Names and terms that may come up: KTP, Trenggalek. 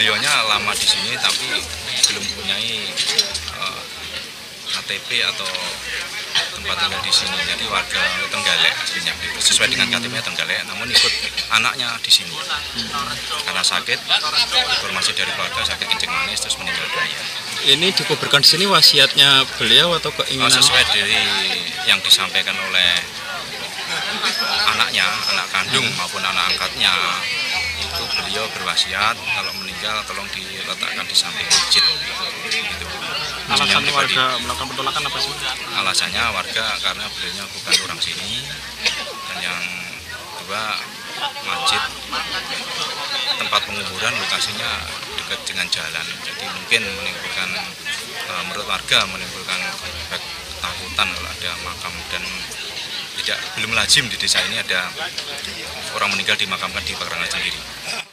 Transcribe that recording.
beliaunya lama di sini tapi belum punya KTP atau tempat tinggal di sini, jadi warga Trenggalek aslinya, sesuai dengan KTP-nya Trenggalek, namun ikut anaknya di sini karena sakit. Informasi dari keluarga sakit kencing manis terus meninggal dunia. Ini dikuburkan di sini wasiatnya beliau atau keinginan? Sesuai dari yang disampaikan oleh anaknya, anak kandung maupun anak angkatnya, itu beliau berwasiat kalau meninggal tolong diletakkan di samping masjid. Gitu. Alasan warga melakukan penolakan apa sih? Alasannya warga karena beliaunya bukan orang sini, dan yang kedua masjid tempat penguburan lokasinya dekat dengan jalan, jadi mungkin menimbulkan menurut warga menimbulkan efek ketakutan kalau ada makam, dan belum lazim di desa ini ada orang meninggal dimakamkan di pekarangan sendiri.